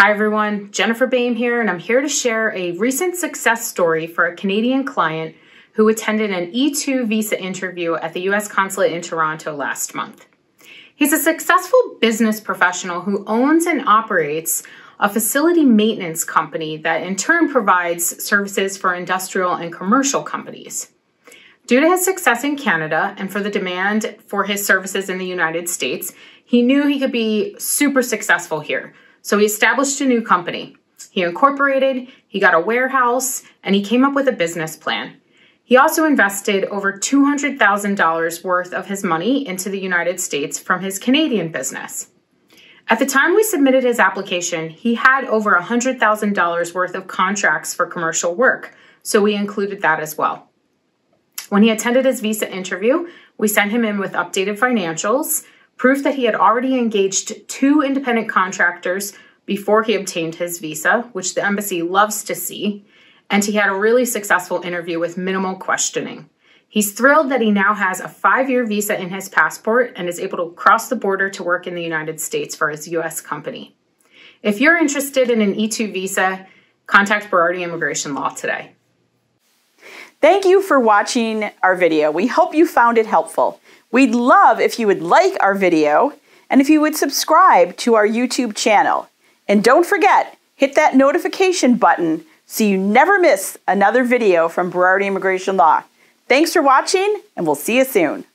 Hi everyone, Jennifer Baim here, and I'm here to share a recent success story for a Canadian client who attended an E2 visa interview at the U.S. Consulate in Toronto last month. He's a successful business professional who owns and operates a facility maintenance company that in turn provides services for industrial and commercial companies. Due to his success in Canada and for the demand for his services in the United States, he knew he could be super successful here. So he established a new company. He incorporated, he got a warehouse, and he came up with a business plan. He also invested over $200,000 worth of his money into the United States from his Canadian business. At the time we submitted his application, he had over $100,000 worth of contracts for commercial work, so we included that as well. When he attended his visa interview, we sent him in with updated financials, proof that he had already engaged two independent contractors before he obtained his visa, which the embassy loves to see, and he had a really successful interview with minimal questioning. He's thrilled that he now has a 5-year visa in his passport and is able to cross the border to work in the United States for his U.S. company. If you're interested in an E2 visa, contact Berardi Immigration Law today. Thank you for watching our video. We hope you found it helpful. We'd love if you would like our video and if you would subscribe to our YouTube channel. And don't forget, hit that notification button so you never miss another video from Berardi Immigration Law. Thanks for watching, and we'll see you soon.